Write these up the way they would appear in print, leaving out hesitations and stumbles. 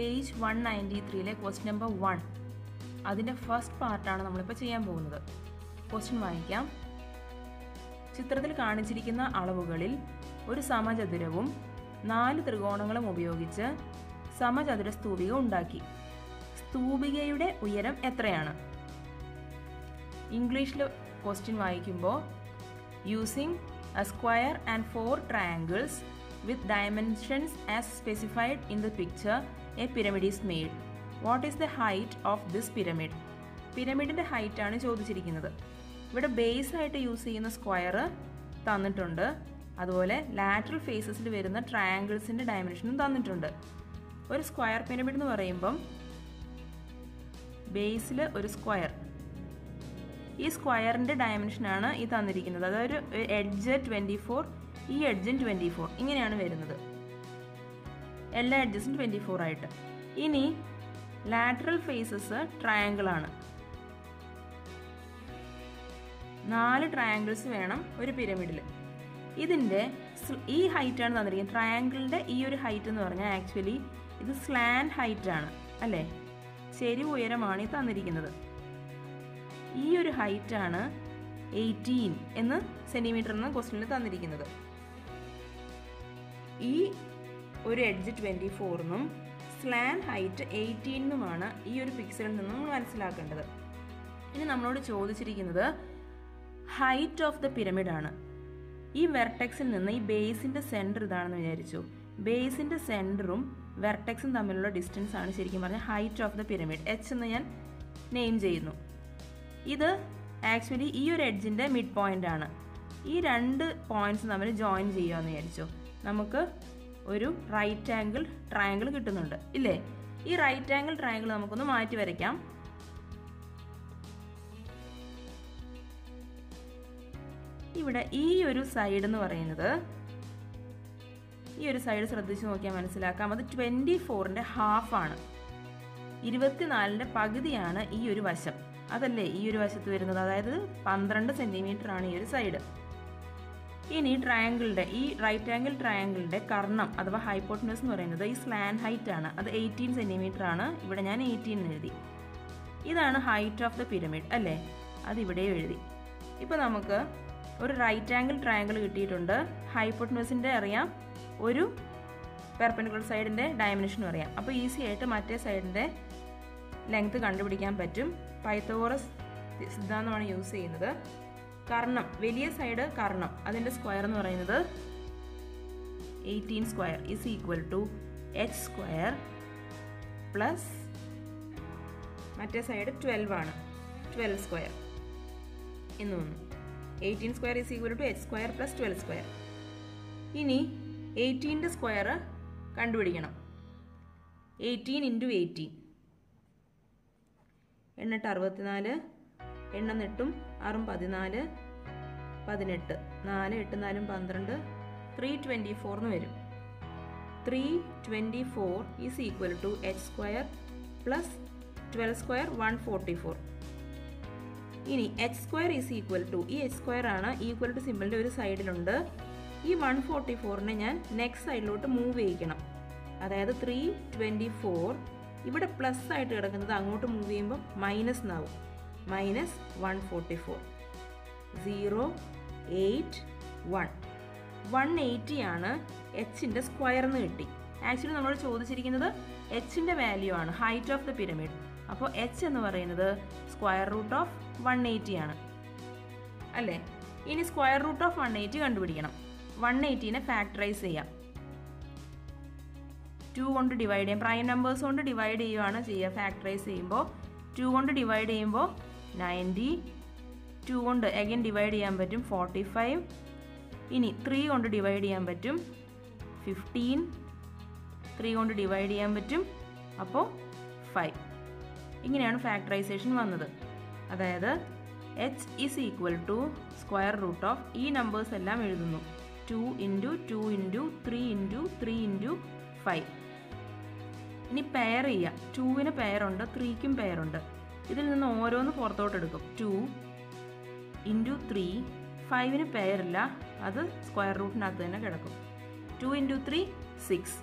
Page 193-ലെ question number 1 അതിൻ്റെ first പാർട്ടാണ് നമ്മളിപ്പോൾ ചെയ്യാൻ പോകുന്നത്. ക്വസ്റ്റ്യൻ വായിക്കാം. ചിത്രത്തിൽ കാണിച്ചിരിക്കുന്ന അളവുകളിൽ ഒരു സമചതുരവും 4 ത്രികോണങ്ങളും ഉപയോഗിച്ച് സമചതുര സ്തൂപിക ഉണ്ടാക്കി. സ്തൂപികയുടെ ഉയരം എത്രയാണ്? ഇംഗ്ലീഷിൽ ക്വസ്റ്റ്യൻ വായിക്കുമ്പോൾ using a square and 4 triangles with dimensions as specified in the picture, a pyramid is made. What is the height of this pyramid? പിരമിഡിൻ്റെ ഹൈറ്റ് ആണ് ചോദിച്ചിരിക്കുന്നത്. ഇവിടെ ബേസായിട്ട് യൂസ് ചെയ്യുന്ന സ്ക്വയർ തന്നിട്ടുണ്ട്, അതുപോലെ ലാറ്ററൽ ഫേസസിൽ വരുന്ന ട്രയാങ്കിൾസിൻ്റെ ഡയമെൻഷനും തന്നിട്ടുണ്ട്. ഒരു സ്ക്വയർ പിരമിഡ് എന്ന് പറയുമ്പം ബേസിൽ ഒരു സ്ക്വയർ, ഈ സ്ക്വയറിൻ്റെ ഡയമെൻഷനാണ് ഈ തന്നിരിക്കുന്നത്. അതായത് എഡ്ജ് 24, ഈ എഡ്ജും 24, ഇങ്ങനെയാണ് വരുന്നത്. എല്ലാ എഡ്ജസും 24 ആയിട്ട്. ഇനി ലാറ്ററൽ ഫേസസ് ട്രയാങ്കിളാണ്. 4 ട്രയാങ്കിൾസ് വേണം ഒരു പിരമിഡിൽ. ഇതിൻ്റെ ഈ ഹൈറ്റാണ് തന്നിരിക്കുന്നത്. ട്രയാങ്കിളിൻ്റെ ഈ ഒരു ഹൈറ്റ് എന്ന് പറഞ്ഞാൽ ആക്ച്വലി ഇത് സ്ലാൻഡ് ഹൈറ്റാണ്, അല്ലേ? ചെരിവ് ഉയരമാണ് ഈ തന്നിരിക്കുന്നത്. ഈ ഒരു ഹൈറ്റാണ് 18 എന്ന് സെൻറ്റിമീറ്റർ എന്ന ക്വസ്റ്റ്യനിൽ തന്നിരിക്കുന്നത്. ഈ ഒരു എഡ്ജ് 24-നും സ്ലാൻഡ് ഹൈറ്റ് 18-നുമാണ് ഈ ഒരു പിക്സലിൽ നിന്നും നമ്മൾ മനസ്സിലാക്കേണ്ടത്. ഇനി നമ്മളോട് ചോദിച്ചിരിക്കുന്നത് ഹൈറ്റ് ഓഫ് ദ പിരമിഡാണ്. ഈ വെർട്ടെക്സിൽ നിന്ന് ഈ ബേസിൻ്റെ സെൻറ്റർ ഇതാണെന്ന് വിചാരിച്ചു. ബേസിൻ്റെ സെൻറ്ററും വെർട്ടെക്സും തമ്മിലുള്ള ഡിസ്റ്റൻസ് ആണ് ശരിക്കും പറഞ്ഞാൽ height of the pyramid. H എന്ന് ഞാൻ നെയിം ചെയ്യുന്നു. ഇത് ആക്ച്വലി ഈ ഒരു എഡ്ജിൻ്റെ മിഡ് പോയിൻ്റ് ആണ്. ഈ 2 പോയിൻറ്റ്സ് നമ്മൾ ജോയിൻ ചെയ്യാമെന്ന് വിചാരിച്ചു. നമുക്ക് ഒരു റൈറ്റ് ആംഗിൾ ട്രയാങ്കിൾ കിട്ടുന്നുണ്ട്, ഇല്ലേ? ഈ റൈറ്റ് ആംഗിൾ ട്രയാങ്കിൾ നമുക്കൊന്ന് മാറ്റി വരയ്ക്കാം. ഇവിടെ ഈ ഒരു സൈഡ് എന്ന് പറയുന്നത്, ഈ ഒരു സൈഡ് ശ്രദ്ധിച്ച് നോക്കിയാൽ മനസ്സിലാക്കാം, അത് 24-ൻ്റെ ഹാഫാണ്. 24-ൻ്റെ പകുതിയാണ് ഈ ഒരു വശം, അതല്ലേ ഈ ഒരു വശത്ത് വരുന്നത്. അതായത് 12 സെൻറ്റിമീറ്റർ ആണ് ഈ ഒരു സൈഡ്. ഇനി ട്രയാങ്കിളിൻ്റെ ഈ റൈറ്റ് ആംഗിൾ ട്രയാങ്കിളിൻ്റെ കർണം അഥവാ ഹൈപ്പോട്ടനസ് എന്ന് പറയുന്നത് ഈ സ്ലാൻഡ് ഹൈറ്റ് ആണ്. അത് 18 സെൻറ്റിമീറ്റർ ആണ്. ഇവിടെ ഞാൻ 18 എഴുതി. ഇതാണ് ഹൈറ്റ് ഓഫ് ദ പിരമിഡ്, അല്ലേ? അതിവിടെ എഴുതി. ഇപ്പോൾ നമുക്ക് ഒരു റൈറ്റ് ആംഗിൾ ട്രയാങ്കിൾ കിട്ടിയിട്ടുണ്ട്. ഹൈപ്പോട്ടനസിൻ്റെ അറിയാം, ഒരു പെർപെൻഡിക്കുലർ സൈഡിൻ്റെ ഡയമെൻഷനും അറിയാം. അപ്പോൾ ഈസി ആയിട്ട് മറ്റേ സൈഡിൻ്റെ ലെങ്ത് കണ്ടുപിടിക്കാൻ പറ്റും. പൈത്തഗോറസ് സിദ്ധാന്തമാണ് യൂസ് ചെയ്യുന്നത്. കർണം, വലിയ സൈഡ് കർണം, അതിൻ്റെ സ്ക്വയർ എന്ന് പറയുന്നത് 18² is equal to h² plus മറ്റേ സൈഡ് 12 ആണ്, 12² എന്ന് വന്നു. 18² is equal to h² plus 12². ഇനി 18-ൻ്റെ സ്ക്വയർ കണ്ടുപിടിക്കണം. 18 × 18 എണ്ണിട്ട് 64, എണ്ണെട്ടും 6-14, 18, 4, 8, 4, 12, 324 എന്ന് വരും. 324 is equal to h² plus 12² 144. ഇനി h² ഈസ് ഈക്വൽ ടു, ഈ h² ആണ് ഈക്വൽ ടു സിമ്പിളിൻ്റെ ഒരു സൈഡിലുണ്ട്. ഈ 144-നെ ഞാൻ നെക്സ്റ്റ് സൈഡിലോട്ട് മൂവ് ചെയ്യിക്കണം. അതായത് 324 ഇവിടെ പ്ലസ് ആയിട്ട് കിടക്കുന്നത് അങ്ങോട്ട് മൂവ് ചെയ്യുമ്പോൾ മൈനസ് എന്നാവും. മൈനസ് 144, 081, 180 ആണ് എച്ചിൻ്റെ സ്ക്വയർ എന്ന് കിട്ടി. ആക്ച്വലി നമ്മൾ ചോദിച്ചിരിക്കുന്നത് എച്ചിൻ്റെ വാല്യൂ ആണ്, ഹൈറ്റ് ഓഫ് ദ പിരമിഡ്. അപ്പോൾ എച്ച് എന്ന് പറയുന്നത് square root of 180 ആണ്, അല്ലേ? ഇനി square root of 180 കണ്ടുപിടിക്കണം. 180-നെ ഫാക്ടറൈസ് ചെയ്യാം. 2 കൊണ്ട് ഡിവൈഡ് ചെയ്യാം. പ്രൈം നമ്പേഴ്സ് കൊണ്ട് ഡിവൈഡ് ചെയ്യുകയാണ് ചെയ്യുക. ഫാക്ടറൈസ് ചെയ്യുമ്പോൾ 2 കൊണ്ട് ഡിവൈഡ് ചെയ്യുമ്പോൾ 90, 2 കൊണ്ട് അഗൈൻ ഡിവൈഡ് ചെയ്യാൻ പറ്റും 45. ഇനി 3 കൊണ്ട് ഡിവൈഡ് ചെയ്യാൻ പറ്റും 15, 3 കൊണ്ട് ഡിവൈഡ് ചെയ്യാൻ പറ്റും അപ്പോൾ 5. ഇങ്ങനെയാണ് ഫാക്ടറൈസേഷൻ വന്നത്. അതായത് h is equal to square root of ഈ നമ്പേഴ്സ് എല്ലാം എഴുതുന്നു. 2 × 2 × 3 × 3 × 5. ഇനി പെയർ ചെയ്യുക. 2-ന് പെയറുണ്ട്, 3-ക്കും പെയറുണ്ട്. ഇതിൽ നിന്ന് ഓരോന്ന് പുറത്തോട്ടെടുക്കും. 2 × 3, 5-ന് പെയറില്ല, അത് സ്ക്വയർ റൂട്ടിനകത്ത് തന്നെ കിടക്കും. 2 × 3 6,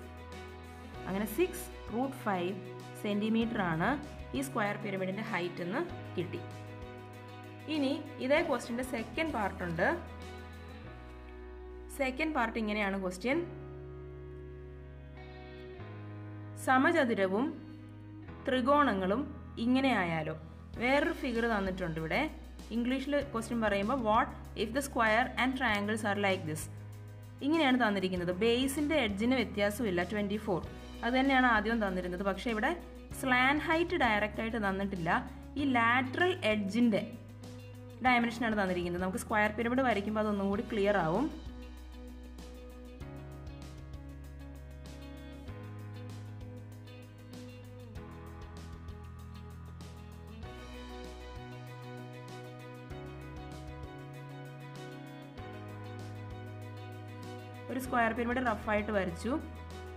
അങ്ങനെ 6 root 5 centimeter aana ee square pyramid inde height ennu kitti. Ini idhe question inde second part undu. Second part ingeneyaanu question. സമചതുരവും ത്രികോണങ്ങളും ഇങ്ങനെയായാലോ വേറൊരു ഫിഗർ തന്നിട്ടുണ്ട് ഇവിടെ ഇംഗ്ലീഷിൽ ക്വസ്റ്റ്യൻ പറയുമ്പോൾ what if the square and triangles are like this ഇങ്ങനെയാണ് തന്നിരിക്കുന്നത് ബേസിന്റെ എഡ്ജിന് വ്യത്യാസമില്ല 24 അത് തന്നെയാണ് ആദ്യം തന്നിരുന്നത് പക്ഷേ ഇവിടെ സ്ലാൻ ഹൈറ്റ് ഡയറക്റ്റ് ആയിട്ട് തന്നിട്ടില്ല ഈ ലാറ്ററൽ എഡ്ജിന്റെ ഡയമെൻഷനാണ് തന്നിരിക്കുന്നത് നമുക്ക് സ്ക്വയർ പിരമിഡ് വരയ്ക്കുമ്പോൾ അതൊന്നും കൂടി ക്ലിയർ ആവും ഒരു സ്ക്വയർ പിരമിഡ് റഫ് ആയിട്ട് വരച്ചു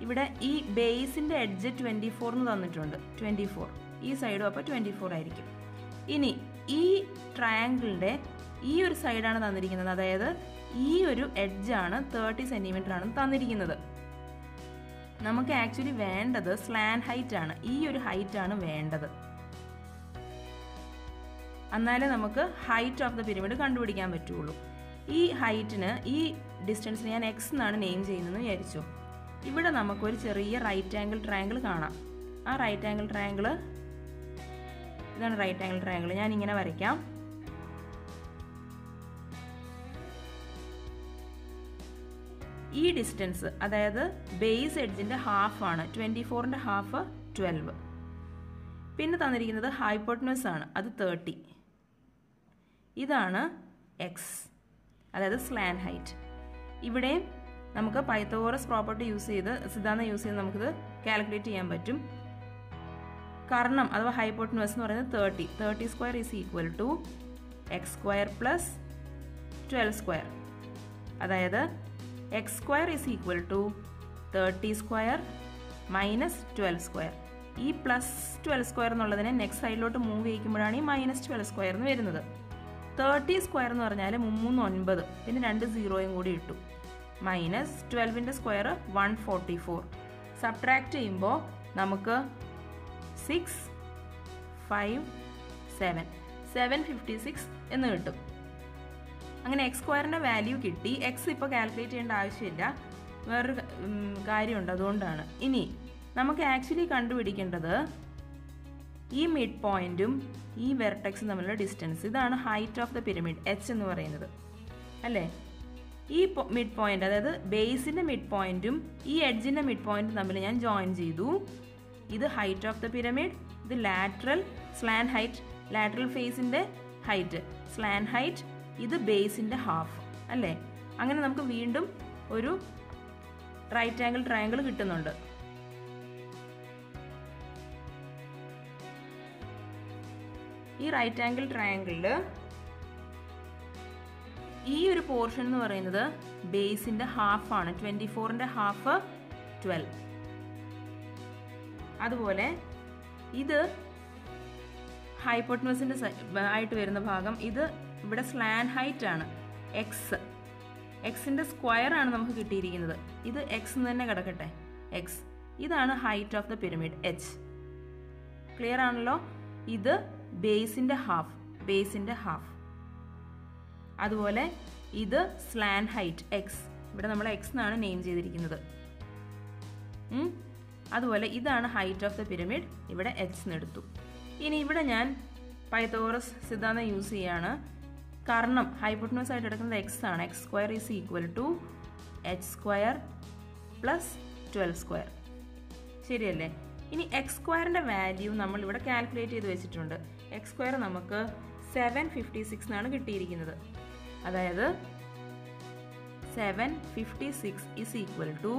ഇവിടെ ഈ ബേസിന്റെ എഡ്ജ് 24 എന്ന് തന്നിട്ടുണ്ട് 24 ഈ സൈഡും അപ്പോൾ 24 ആയിരിക്കും ഇനി ഈ ട്രയാങ്കിളിന്റെ ഈ ഒരു സൈഡാണ് തന്നിരിക്കുന്നത് അതായത് ഈ ഒരു എഡ്ജ് ആണ് 30 സെന്റിമീറ്റർ ആണ് തന്നിരിക്കുന്നത് നമുക്ക് ആക്ച്വലി വേണ്ടത് സ്ലാൻ ഹൈറ്റ് ആണ് ഈ ഒരു ഹൈറ്റ് ആണ് വേണ്ടത് എന്നാലേ നമുക്ക് ഹൈറ്റ് ഓഫ് ദ പിരമിഡ് കണ്ടുപിടിക്കാൻ പറ്റുള്ളൂ ഈ ഹൈറ്റിനെ ഈ distance ഞാൻ x എന്നാണ് നെയിം ചെയ്യുന്നതെന്ന് വിചാരിച്ചു ഇവിടെ നമുക്ക് ഒരു ചെറിയ റൈറ്റ് ആംഗിൾ ട്രയാങ്കിൾ കാണാം ആ റൈറ്റ് ആംഗിൾ ട്രയാങ്കിൾ ഇതാണ് റൈറ്റ് ആംഗിൾ ട്രയാങ്കിൾ ഞാൻ ഇങ്ങനെ വരയ്ക്കാം ഈ ഡിസ്റ്റൻസ് അതായത് ബേസ് എഡ്ജിന്റെ ഹാഫ് ആണ് 24ന്റെ ഹാഫ് 12 പിന്നെ തന്നിരിക്കുന്നത് ഹൈപ്പോട്ടനസ് ആണ് അത് 30 ഇതാണ് x അതായത് സ്ലാൻ ഹൈറ്റ് ഇവിടെ നമുക്ക് പൈത്തഗോറസ് പ്രോപ്പർട്ടി യൂസ് ചെയ്ത് സിദ്ധാന്തം യൂസ് ചെയ്ത് നമുക്കിത് കാൽക്കുലേറ്റ് ചെയ്യാൻ പറ്റും കാരണം അഥവാ ഹൈപ്പോട്ടനസ് എന്ന് പറയുന്നത് 30 square is equal to X square plus 12 square അതായത് X square is equal to 30 square minus 12 square ഈ പ്ലസ് 12 സ്ക്വയർ എന്നുള്ളതിനെ നെക്സ്റ്റ് സൈഡിലോട്ട് മൂവ് ചെയ്യിക്കുമ്പോഴാണ് ഈ മൈനസ് 12 സ്ക്വയർ എന്ന് വരുന്നത് 30 സ്ക്വയർ എന്ന് പറഞ്ഞാൽ 39 പിന്നെ 2 സീറോയും കൂടി ഇട്ടു മൈനസ് 12ന്റെ സ്ക്വയർ 144 സബ്ട്രാക്ട് ചെയ്യുമ്പോൾ നമുക്ക് 657 756 എന്ന് കിട്ടും അങ്ങനെ എക്സ് സ്ക്വയറിന്റെ വാല്യൂ കിട്ടി എക്സ് ഇപ്പോൾ കാൽക്കുലേറ്റ് ചെയ്യേണ്ട ആവശ്യമില്ല വേറൊരു കാര്യമുണ്ട് അതുകൊണ്ടാണ് ഇനി നമുക്ക് ആക്ച്വലി കണ്ടുപിടിക്കേണ്ടത് ഈ മിഡ് പോയിന്റും ഈ വെർട്ടെക്സും തമ്മിലുള്ള ഡിസ്റ്റൻസ് ഇതാണ് height of the pyramid H എന്ന് പറയുന്നത് അല്ലേ ഈ മിഡ് പോയിന്റ് അതായത് ബേസിന്റെ മിഡ് പോയിന്റും ഈ എഡ്ജിന്റെ മിഡ് പോയിന്റും തമ്മിൽ ഞാൻ ജോയിൻ ചെയ്തു ഇത് ഹൈറ്റ് ഓഫ് ദ പിരമിഡ് ഇത് ലാറ്ററൽ സ്ലാൻ ഹൈറ്റ് ലാറ്ററൽ ഫേസിന്റെ ഹൈറ്റ് സ്ലാൻ ഹൈറ്റ് ഇത് ബേസിന്റെ ഹാഫ് അല്ലേ അങ്ങനെ നമുക്ക് വീണ്ടും ഒരു റൈറ്റ് ആംഗിൾ ട്രയാങ്കിൾ കിട്ടുന്നുണ്ട് ഈ റൈറ്റ് ആംഗിൾ ട്രയാങ്കിളില് ഈ ഒരു പോർഷൻ എന്ന് പറയുന്നത് ബേസിന്റെ ഹാഫ് ആണ് 24ന്റെ ഹാഫ് 12 അതുപോലെ ഇത് ഹൈപ്പോട്ടനസിന്റെ ആയിട്ട് വരുന്ന ഭാഗം ഇത് ഇവിടെ സ്ലാൻ ഹൈറ്റ് ആണ് എക്സിന്റെ സ്ക്വയർ ആണ് നമുക്ക് കിട്ടിയിരിക്കുന്നത് ഇത് എക്സ് എന്ന് തന്നെ കിടക്കട്ടെ എക്സ് ഇതാണ് height of the pyramid H clear ആണല്ലോ ഇത് ബേസിന്റെ ഹാഫ് അതുപോലെ ഇത് സ്ലാൻ ഹൈറ്റ് എക്സ് ഇവിടെ നമ്മൾ എക്സ് എന്നാണ് നെയിം ചെയ്തിരിക്കുന്നത് അതുപോലെ ഇതാണ് ഹൈറ്റ് ഓഫ് ദ പിരമിഡ് ഇവിടെ എച്ച് എന്നെടുത്തു ഇനി ഇവിടെ ഞാൻ പൈത്തഗോറസ് സിദ്ധാന്തം യൂസ് ചെയ്യാണ് കാരണം ഹൈപ്പോട്ടനസ് ആയിട്ട് എടുക്കുന്നത് എക്സ് ആണ് X square is equal to H square plus 12 square ശരിയല്ലേ ഇനി എക്സ് സ്ക്വയറിന്റെ വാല്യൂ നമ്മൾ ഇവിടെ കാൽക്കുലേറ്റ് ചെയ്ത് വെച്ചിട്ടുണ്ട് എക്സ് സ്ക്വയർ നമുക്ക് 756 എന്നാണ് കിട്ടിയിരിക്കുന്നത് അതായത് 756 is equal to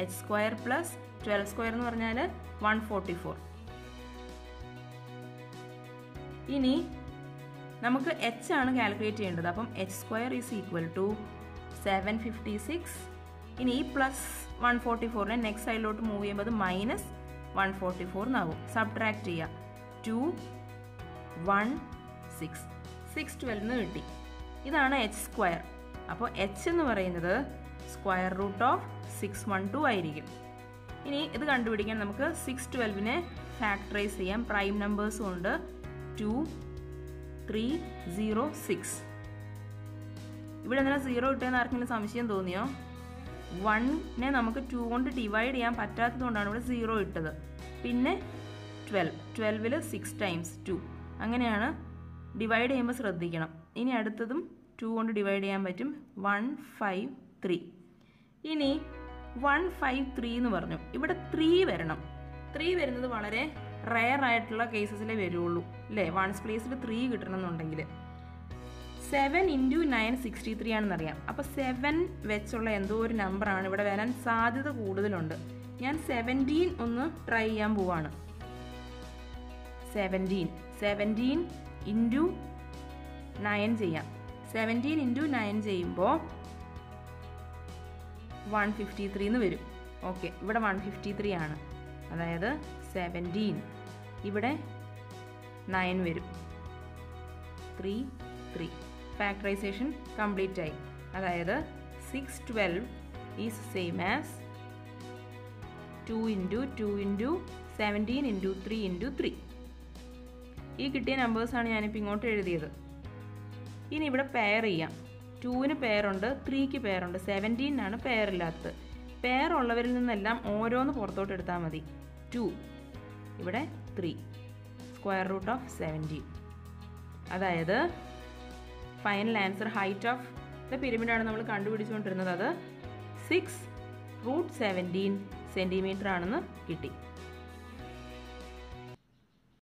H square plus 12 square എന്ന് പറഞ്ഞാൽ 144 ഇനി നമുക്ക് എച്ച് ആണ് കാൽക്കുലേറ്റ് ചെയ്യേണ്ടത് അപ്പം H square is equal to 756 ഇനി ഈ പ്ലസ് 144നെ നെക്സ്റ്റ് സൈഡിലോട്ട് മൂവ് ചെയ്യുമ്പോൾ അത് മൈനസ് 144 എന്നാകും സബ്ട്രാക്ട് ചെയ്യുക 2 1 6 6 12 എന്ന് കിട്ടി ഇതാണ് എച്ച് സ്ക്വയർ അപ്പോൾ എച്ച് എന്ന് പറയുന്നത് സ്ക്വയർ റൂട്ട് ഓഫ് 612 ആയിരിക്കും ini idu kandupidikan namakku 612 ne factorize cheyyam prime numbers kondu 2306 ഇവിടെ എന്താണ് 0 ഇട്ടേന്ന് ആർക്കെങ്കിലും സംശയം തോന്നിയോ 1 നെ നമുക്ക് 2 കൊണ്ട് ഡിവൈഡ് ചെയ്യാൻ പറ്റാത്തതുകൊണ്ടാണ് ഇവിടെ 0 ഇട്ടത് പിന്നെ 12 ൽ 6 ടൈംസ് 2 അങ്ങനെയാണ് ഡിവൈഡ് ചെയ്യുമ്പോൾ ശ്രദ്ധിക്കണം ഇനി അടുത്തതും 2 കൊണ്ട് ഡിവൈഡ് ചെയ്യാൻ പറ്റും 153 ഇനി 153 എന്ന് പറഞ്ഞു ഇവിടെ 3 വരണം 3 വരുന്നത് വളരെ rare ആയിട്ടുള്ള കേസസിലേ വരുള്ളൂ അല്ലേ വൺസ് പ്ലേസിൽ 3 കിട്ടണമെന്നുണ്ടെങ്കിൽ 7 × 9 63 ആണെന്നറിയാം അപ്പോൾ 7 വെച്ചുള്ള എന്തോ ഒരു നമ്പർ ആണ് ഇവിടെ വരാൻ സാധ്യത കൂടുതലുണ്ട് ഞാൻ 17 ഒന്ന് ട്രൈ ചെയ്യാൻ പോവാണ് 17 × 9 ചെയ്യാം 17 × 9 ചെയ്യുമ്പോൾ 153 എന്ന് വരും ഓക്കേ ഇവിടെ 153 ആണ് അതായത് 17 ഇവിടെ 9 വരും 3 factorization complete ആയി അതായത് 612 is same as 2 × 2 × 17 × 3 × 3 ഈ കിട്ടിയ നമ്പേഴ്സ് ആണ് ഞാൻ ഇപ്പോ ഇങ്ങോട്ട് എഴുതിയത് ഇനി ഇവിടെ പെയർ ചെയ്യാം 2 ന് പെയർ ഉണ്ട് 3 ക്ക് പെയർ ഉണ്ട് 17 ആണ് പെയർ ഇല്ലാത്തത് പെയർ ഉള്ളവരിൽ നിന്നെല്ലാം ഓരോന്ന് പുറത്തോട്ട് എടുത്താൽ മതി 2 ഇവിടെ 3 square root of 17 അതായത് final answer height of the pyramid ആണ് നമ്മൾ കണ്ടുപിടിച്ചുകൊണ്ടിരുന്നത് അത് 6 root 17 cm ആണെന്ന് കിട്ടി